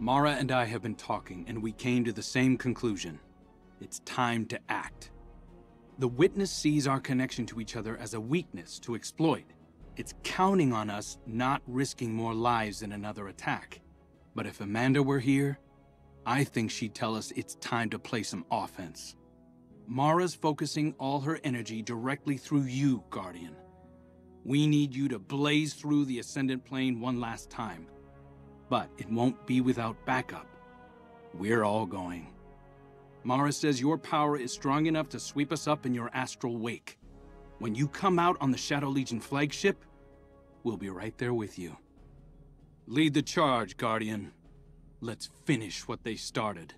Mara and I have been talking, and we came to the same conclusion. It's time to act. The Witness sees our connection to each other as a weakness to exploit. It's counting on us not risking more lives in another attack. But if Amanda were here, I think she'd tell us it's time to play some offense. Mara's focusing all her energy directly through you, Guardian. We need you to blaze through the Ascendant Plane one last time. But it won't be without backup. We're all going. Mara says your power is strong enough to sweep us up in your astral wake. When you come out on the Shadow Legion flagship, we'll be right there with you. Lead the charge, Guardian. Let's finish what they started.